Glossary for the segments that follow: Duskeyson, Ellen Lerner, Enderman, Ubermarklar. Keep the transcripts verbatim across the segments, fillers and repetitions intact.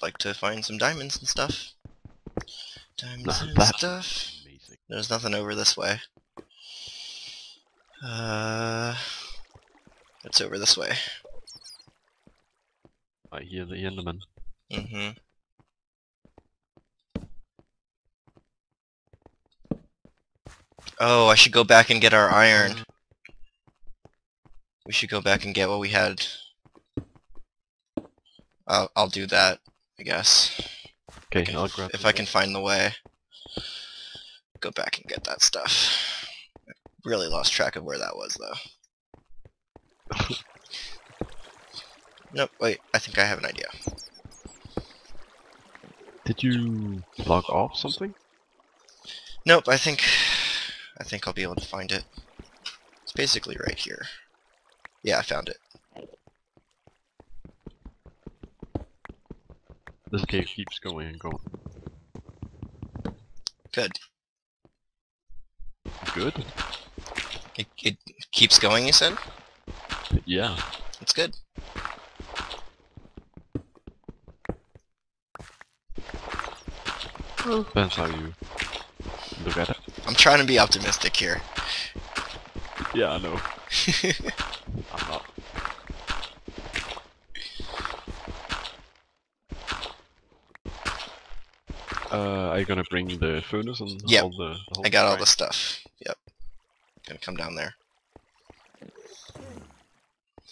would like to find some diamonds and stuff. Diamonds and stuff. Amazing. There's nothing over this way. Uh, it's over this way. I hear the Enderman. Mm-hmm. Oh, I should go back and get our iron. We should go back and get what we had. I'll, I'll do that, I guess. Okay, if, I'll grab if I can find the way. Go back and get that stuff. I really lost track of where that was, though. Nope, wait, I think I have an idea. Did you log off something? Nope, I think... I think I'll be able to find it. It's basically right here. Yeah, I found it. This cave keeps going and going. Good. Good? It, it keeps going, you said? Yeah. It's good. Well, depends how you look at it. I'm trying to be optimistic here. Yeah, I know. I'm not. Uh, are you gonna bring the furnace and yep. all the? the whole I got all the stuff. Yep. Gonna come down there.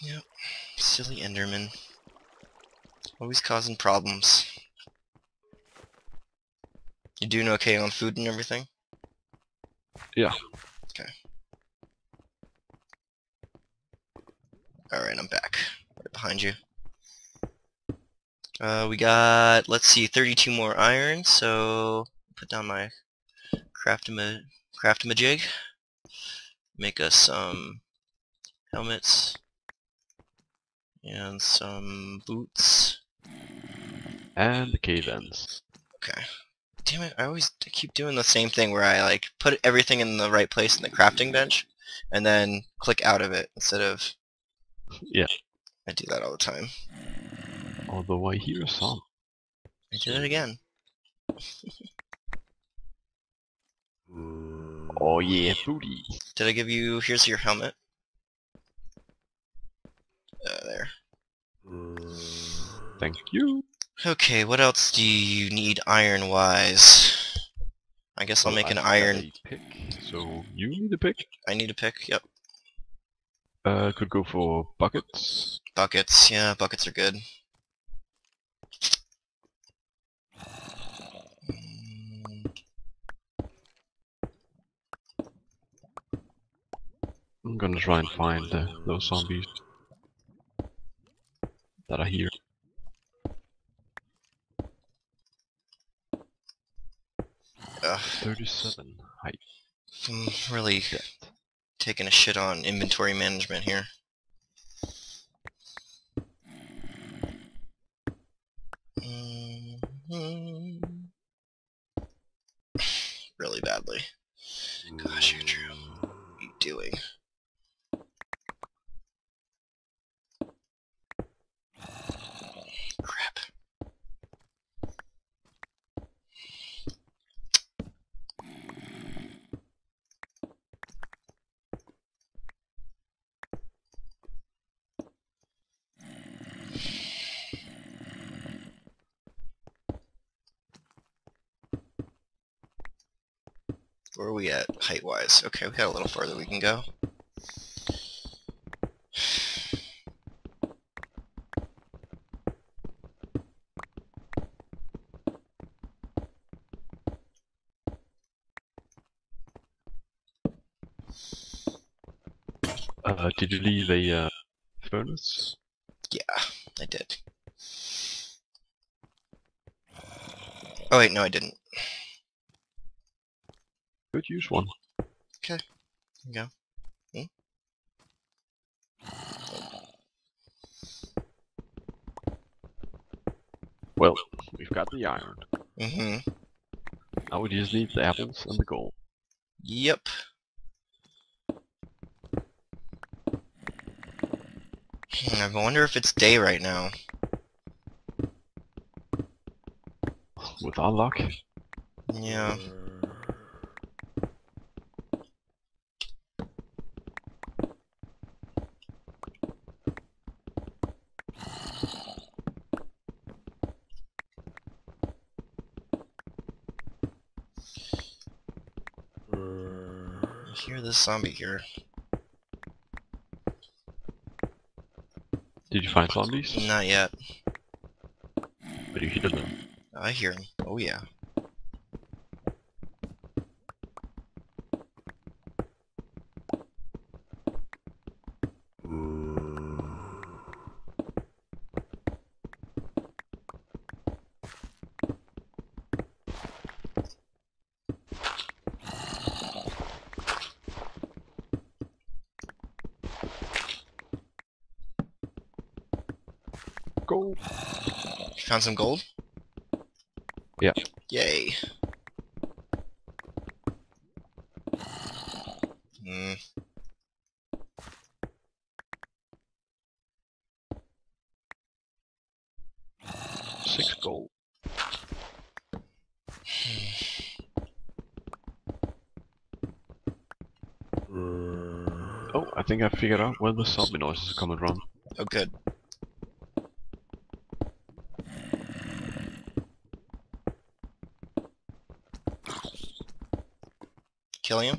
Yep. Silly Enderman. Always causing problems. You doing okay on food and everything? Yeah. Okay. Alright, I'm back. Right behind you. Uh, we got, let's see, thirty-two more iron, so put down my craft-a-ma- craft-a-ma-jig. Make us some helmets and some boots. And the cave ends. Okay. Damn it, I always keep doing the same thing where I like put everything in the right place in the crafting bench and then click out of it instead of... Yeah. I do that all the time. Although I hear a song. I did it again. Oh yeah, booty. Did I give you... Here's your helmet. Uh, there. Thank you. Okay, what else do you need iron-wise? I guess I'll well, make an I iron... pick, so you need a pick? I need a pick, yep. Uh, could go for buckets. Buckets, yeah, buckets are good. I'm gonna try and find uh, those zombies that are here. thirty-seven height. I'm really Shit. taking a shit on inventory management here. Mm-hmm. Really badly. Gosh, Andrew, what are you doing? Where are we at height-wise? Okay, we got a little further we can go. Uh, did you leave a uh, furnace? Yeah, I did. Oh wait, no I didn't. Could use one. Okay, there you go. Hmm? Well, we've got the iron. Mm-hmm. Now we just need the apples and the gold. Yep. I wonder if it's day right now. with our luck. Yeah. I hear this zombie here. Did you find zombies? Not yet. But you hear them. I hear them. Oh yeah. Gold. Found some gold? Yeah. Yay. Hmm. Six gold. Oh, I think I figured out where the zombie noise is coming from. Oh, good. Kill him?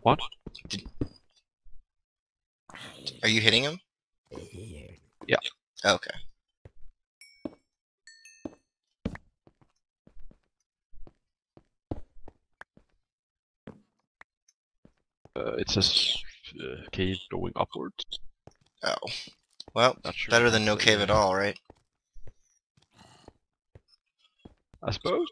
What? Did... Are you hitting him? Yeah. Oh, okay. Uh, it says uh, cave going upwards. Oh. Well, sure. Better than no cave at all, right? I suppose.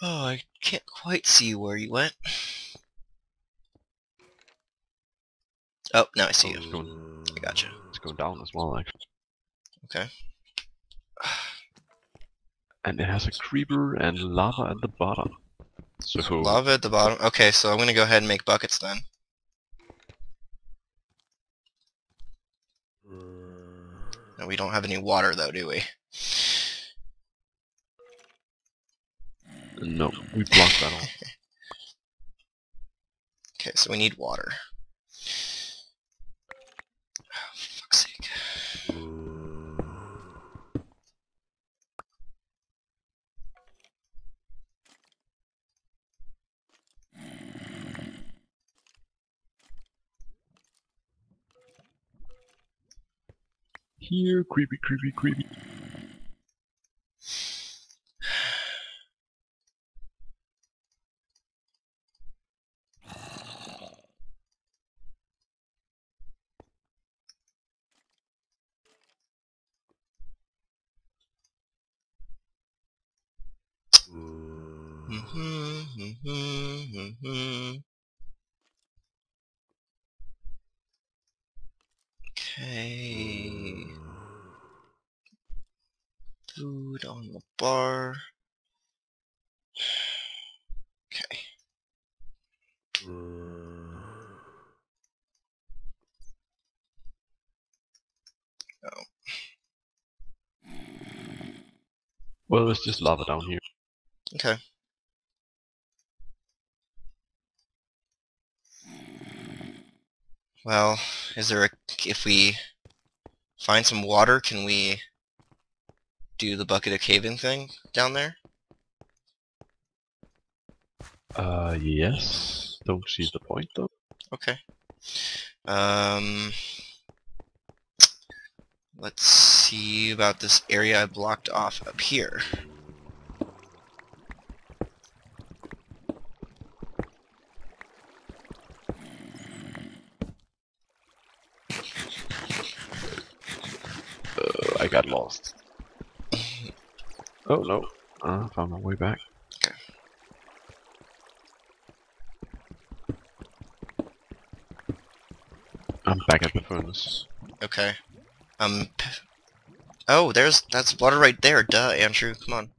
Oh, I can't quite see where you went. Oh, now I see oh, you. Going, I gotcha. It's going down as well, actually. Okay. And it has a creeper and lava at the bottom. So lava at the bottom? Okay, so I'm gonna go ahead and make buckets then. No, we don't have any water though, do we? No, we blocked that all. Okay, so we need water. Oh, fuck's sake. Here, creepy, creepy, creepy. Mm-hmm, mm-hmm, mm-hmm. Okay. Food on the bar. Okay. Oh. Well, there's just lava down here. Okay. Well, is there a... if we find some water, can we do the bucket of cave-in thing down there? Uh, yes. Don't see the point, though. Okay. Um... Let's see about this area I blocked off up here. I got lost. Oh no, I uh, found my way back. Okay. I'm back at the furnace. Okay. Um. Oh, there's that's water right there. Duh, Andrew, come on.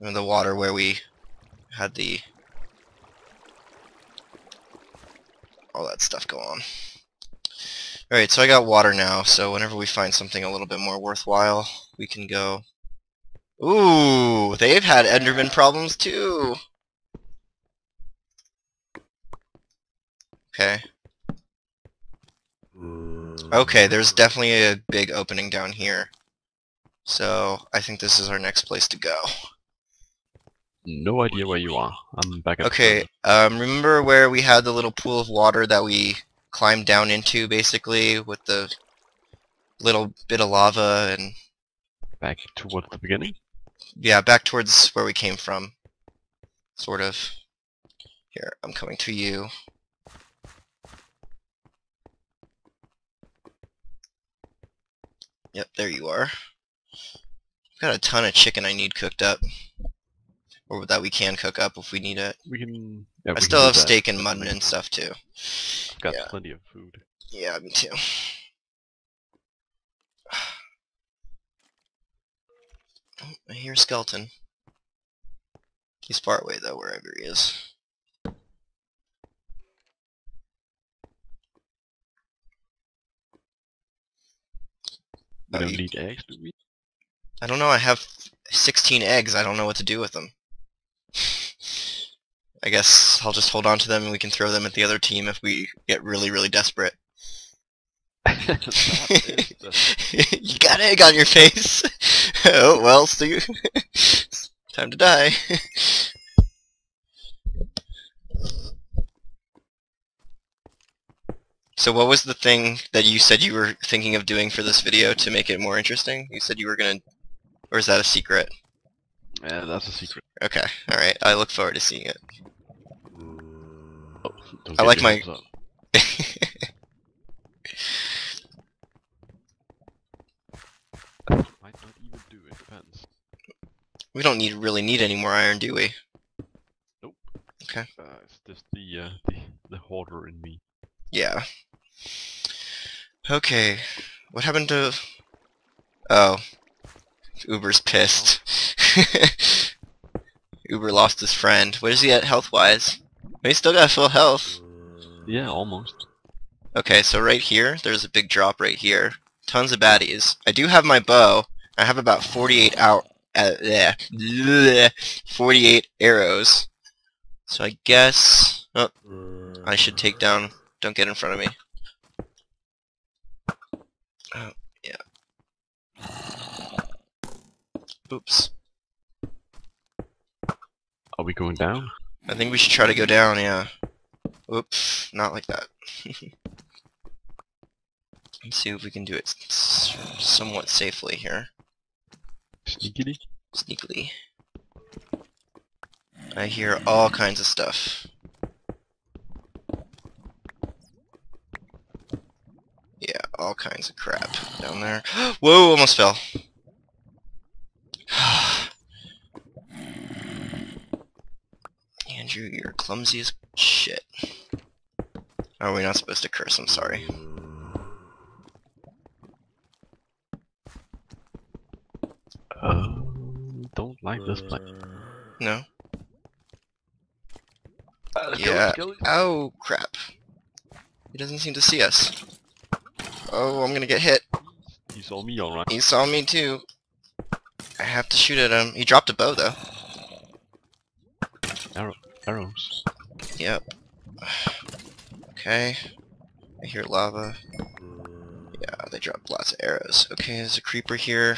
And the water where we had the all that stuff go on. Alright, so I got water now, so whenever we find something a little bit more worthwhile, we can go... Ooh, they've had Enderman problems too! Okay. Okay, there's definitely a big opening down here. So, I think this is our next place to go. No idea where you are. I'm back up. Okay, um, remember where we had the little pool of water that we climbed down into, basically, with the little bit of lava and... Back towards the beginning? Yeah, back towards where we came from. Sort of. Here, I'm coming to you. Yep, there you are. I've got a ton of chicken I need cooked up. Or that we can cook up if we need it. We can. Yeah, I we still can have steak and mutton and stuff too. Got yeah. plenty of food. Yeah, me too. Oh, I hear a skeleton. He's far away though, wherever he is. We don't oh, you... need eggs, do we? I don't know. I have sixteen eggs. I don't know what to do with them. I guess I'll just hold on to them and we can throw them at the other team if we get really, really desperate. You got egg on your face! Oh, well, so you... Time to die. So what was the thing that you said you were thinking of doing for this video to make it more interesting? You said you were gonna... Or is that a secret? Yeah, that's a secret. Okay, alright. I look forward to seeing it. Oh, I like my... Might not even do it, depends. We don't need really need any more iron, do we? Nope. Okay. Uh, it's just the, uh, the, the hoarder in me. Yeah. Okay. What happened to... Oh. Uber's pissed. Uber lost his friend. Where's he at health-wise? He's still got full health. Yeah, almost. Okay, so right here, there's a big drop right here. Tons of baddies. I do have my bow. I have about forty-eight out. Uh, bleh, bleh, forty-eight arrows. So I guess oh, I should take down. Don't get in front of me. Oh, yeah. Oops. Are we going down? I think we should try to go down, yeah. Oops, not like that. Let's see if we can do it s somewhat safely here. Sneakily? Sneakily. I hear all kinds of stuff. Yeah, all kinds of crap down there. Whoa, almost fell. Andrew, you're clumsy as shit. Oh, we're not supposed to curse, I'm sorry. Uh, don't like this place. No? Uh, yeah. Go, oh, crap. He doesn't seem to see us. Oh, I'm gonna get hit. He saw me, alright. He saw me, too. I have to shoot at him. He dropped a bow, though. Arrow arrows. Yep. Okay. I hear lava. Yeah, they dropped lots of arrows. Okay, there's a creeper here.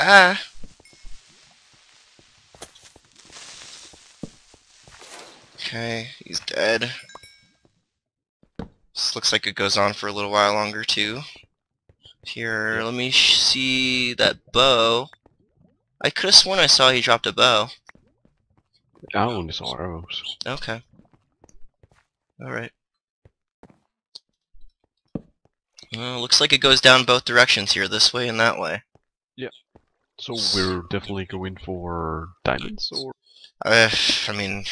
Ah! Okay, he's dead. This looks like it goes on for a little while longer, too. Here, let me sh see that bow. I could have sworn I saw he dropped a bow. I only saw arrows. Okay. Alright. Well, looks like it goes down both directions here, this way and that way. Yeah. So we're definitely going for diamonds, or? Uh, I mean...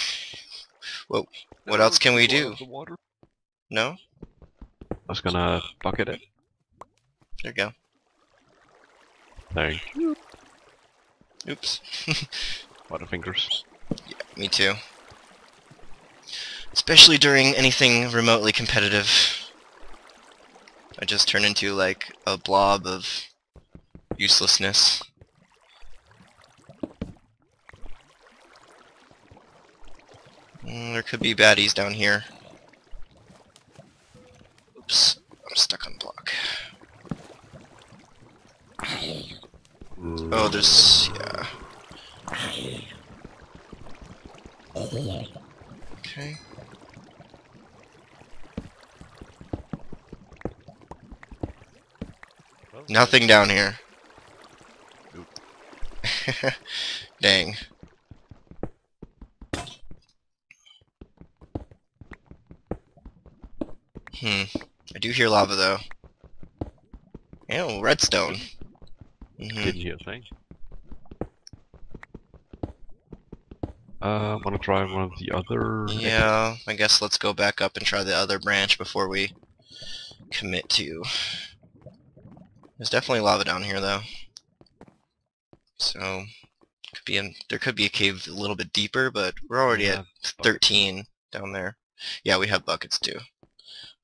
Well, what else can we do? Water? No? I was gonna bucket it. There you go. There you go. Oops. Water fingers. Yeah, me too. especially during anything remotely competitive. I just turn into like a blob of uselessness. Mm, there could be baddies down here. Oops, I'm stuck on block. Oh, there's... yeah. Okay. Nothing down here. Dang. Hmm. I do hear lava though. Oh, redstone. Mm-hmm. Did you think? Uh, wanna try one of the other... yeah, I guess let's go back up and try the other branch before we commit to... There's definitely lava down here though. So... could be in, there could be a cave a little bit deeper, but we're already at thirteen down there. Yeah, we have buckets too.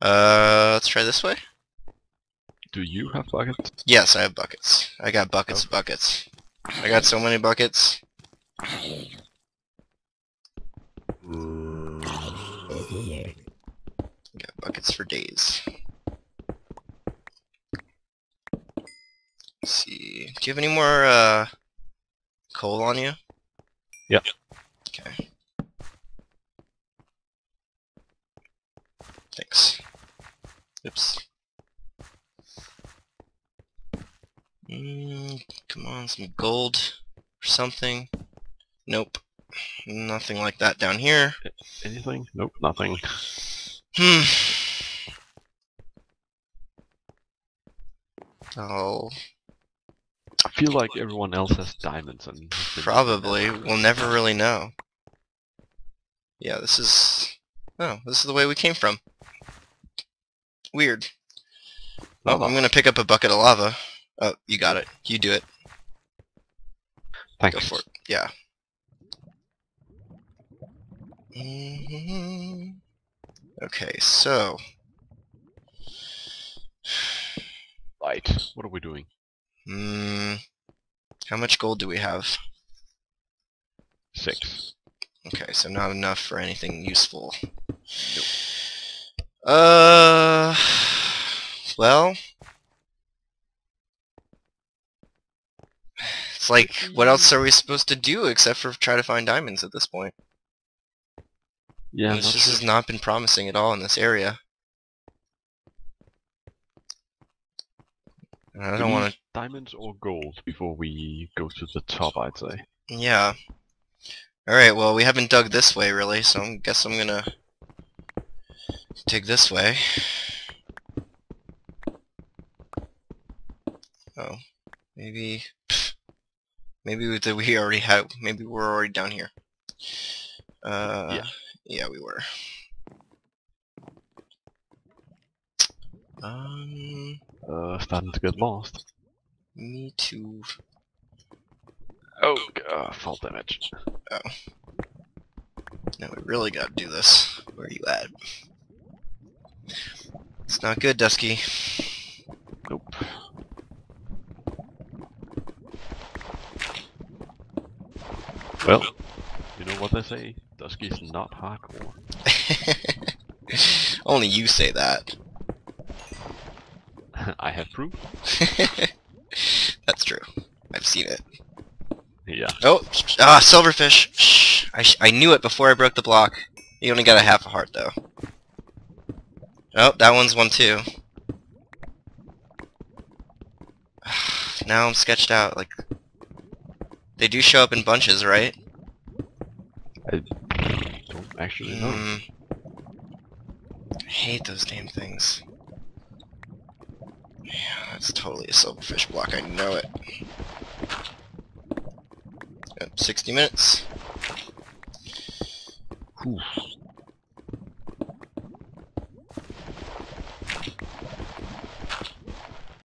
Uh, let's try this way. Do you have buckets? Yes, I have buckets. I got buckets of buckets. I got so many buckets. Got buckets for days. Let's see. Do you have any more uh, coal on you? Yeah. Okay. Thanks. Oops. Mm, come on, some gold or something. Nope. Nothing like that down here. Anything? Nope, nothing. Hmm. Oh. I feel like everyone else has diamonds and probably. We'll never really know. Yeah, this is... oh, this is the way we came from. Weird. Lava. Oh, I'm gonna pick up a bucket of lava. Oh, you got it. You do it. Thanks. Go for it. Yeah. Mm-hmm. Okay, so... light. What are we doing? Mm, how much gold do we have? Six. Okay, so not enough for anything useful. Nope. Uh... Well... it's like, what else are we supposed to do except for try to find diamonds at this point? Yeah, this just has not been promising at all in this area. And I don't want to... diamonds or gold before we go to the top, I'd say. Yeah. Alright, well, we haven't dug this way, really, so I guess I'm gonna... dig this way. Oh. Maybe... maybe we already had. Maybe we're already down here. Uh, yeah, yeah, we were. Um. Uh, starting to get lost. Me too. Oh, uh, fall damage. Oh. Now we really gotta do this. Where are you at? It's not good, Dusky. Nope. Well, you know what they say, Dusky's not hardcore. Only you say that. I have proof. That's true. I've seen it. Yeah. Oh, ah, silverfish. Shh. I, sh I knew it before I broke the block. You only got a half a heart, though. Oh, that one's one, too. Now I'm sketched out, like... they do show up in bunches, right? I don't actually know. Mm. I hate those damn things. Yeah, that's totally a silverfish block, I know it. Yep, sixty minutes. Whew.